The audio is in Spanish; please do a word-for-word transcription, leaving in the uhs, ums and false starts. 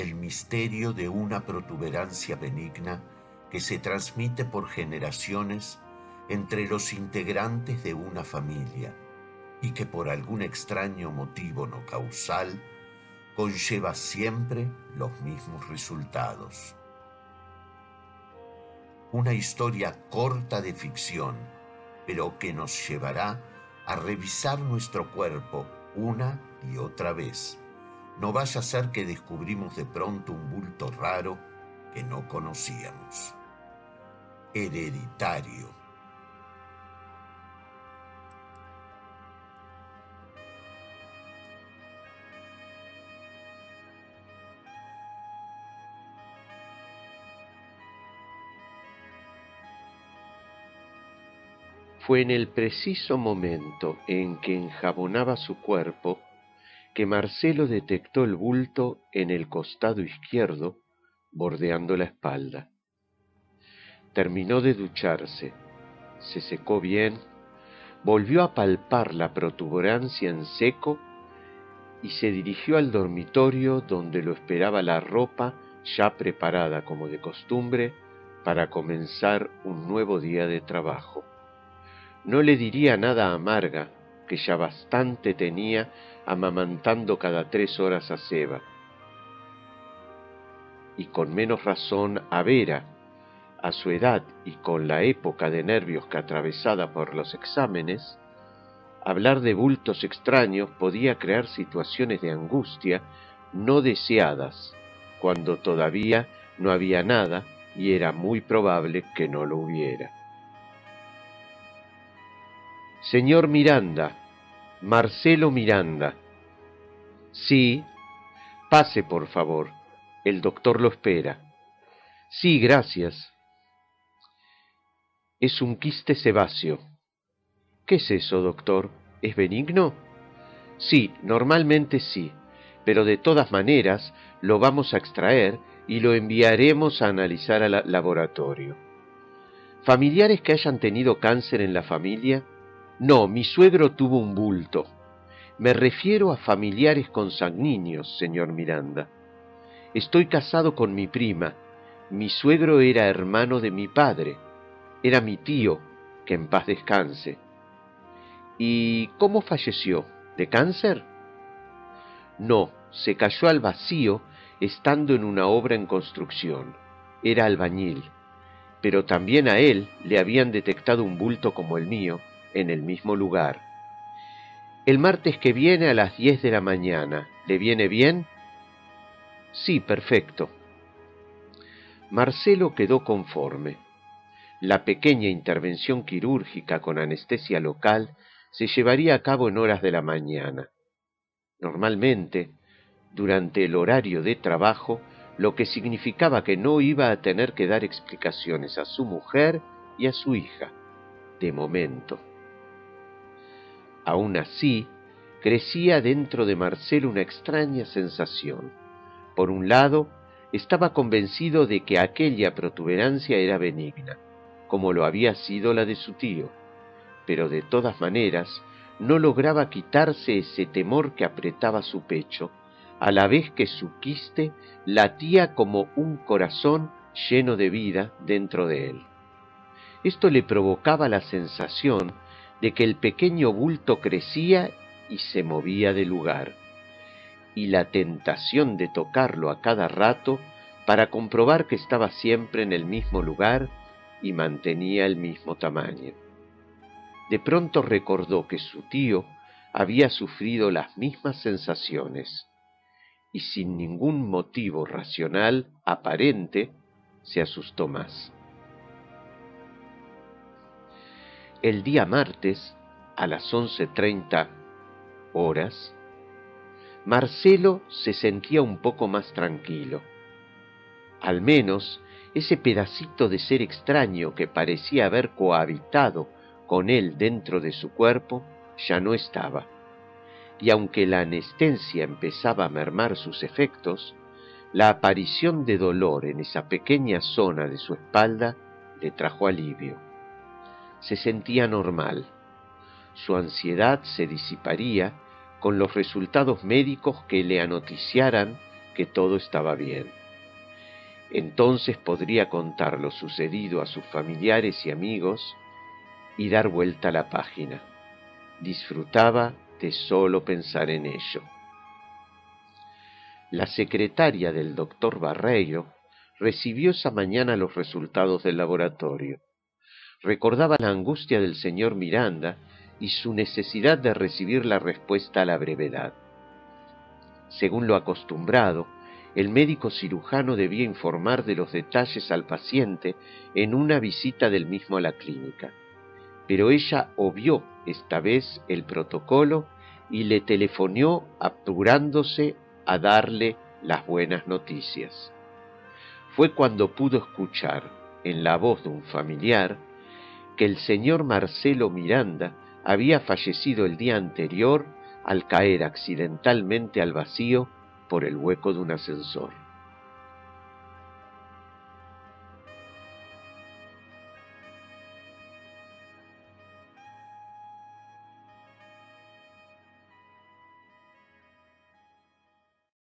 el misterio de una protuberancia benigna que se transmite por generaciones entre los integrantes de una familia y que por algún extraño motivo no causal conlleva siempre los mismos resultados. Una historia corta de ficción, pero que nos llevará a revisar nuestro cuerpo una y otra vez. No vaya a ser que descubrimos de pronto un bulto raro que no conocíamos. Hereditario. Fue en el preciso momento en que enjabonaba su cuerpo que Marcelo detectó el bulto en el costado izquierdo, bordeando la espalda. Terminó de ducharse, se secó bien, volvió a palpar la protuberancia en seco y se dirigió al dormitorio donde lo esperaba la ropa ya preparada como de costumbre para comenzar un nuevo día de trabajo. No le diría nada a Marga, que ya bastante tenía amamantando cada tres horas a Seba. Y con menos razón a Vera, a su edad y con la época de nervios que atravesaba por los exámenes, hablar de bultos extraños podía crear situaciones de angustia no deseadas, cuando todavía no había nada y era muy probable que no lo hubiera. Señor Miranda, Marcelo Miranda. Sí, pase por favor, el doctor lo espera. Sí, gracias. Es un quiste sebáceo. ¿Qué es eso, doctor? ¿Es benigno? Sí, normalmente sí, pero de todas maneras lo vamos a extraer y lo enviaremos a analizar al laboratorio. ¿Familiares que hayan tenido cáncer en la familia? No, mi suegro tuvo un bulto. Me refiero a familiares consanguíneos, señor Miranda. Estoy casado con mi prima. Mi suegro era hermano de mi padre. Era mi tío, que en paz descanse. ¿Y cómo falleció? ¿De cáncer? No, se cayó al vacío estando en una obra en construcción. Era albañil. Pero también a él le habían detectado un bulto como el mío, en el mismo lugar. El martes que viene a las diez de la mañana, ¿le viene bien? Sí, perfecto. Marcelo quedó conforme. La pequeña intervención quirúrgica con anestesia local se llevaría a cabo en horas de la mañana. Normalmente, durante el horario de trabajo, lo que significaba que no iba a tener que dar explicaciones a su mujer y a su hija, de momento. Aún así, crecía dentro de Marcelo una extraña sensación. Por un lado, estaba convencido de que aquella protuberancia era benigna, como lo había sido la de su tío, pero de todas maneras no lograba quitarse ese temor que apretaba su pecho, a la vez que su quiste latía como un corazón lleno de vida dentro de él. Esto le provocaba la sensación de que el pequeño bulto crecía y se movía de lugar, y la tentación de tocarlo a cada rato para comprobar que estaba siempre en el mismo lugar y mantenía el mismo tamaño. De pronto recordó que su tío había sufrido las mismas sensaciones, y sin ningún motivo racional aparente se asustó más. El día martes, a las once treinta horas, Marcelo se sentía un poco más tranquilo. Al menos, ese pedacito de ser extraño que parecía haber cohabitado con él dentro de su cuerpo, ya no estaba. Y aunque la anestesia empezaba a mermar sus efectos, la aparición de dolor en esa pequeña zona de su espalda le trajo alivio. Se sentía normal. Su ansiedad se disiparía con los resultados médicos que le anoticiaran que todo estaba bien. Entonces podría contar lo sucedido a sus familiares y amigos y dar vuelta a la página. Disfrutaba de solo pensar en ello. La secretaria del doctor Barreiro recibió esa mañana los resultados del laboratorio. Recordaba la angustia del señor Miranda y su necesidad de recibir la respuesta a la brevedad. Según lo acostumbrado, el médico cirujano debía informar de los detalles al paciente en una visita del mismo a la clínica. Pero ella obvió esta vez el protocolo y le telefoneó apurándose a darle las buenas noticias. Fue cuando pudo escuchar, en la voz de un familiar, que el señor Marcelo Miranda había fallecido el día anterior al caer accidentalmente al vacío por el hueco de un ascensor.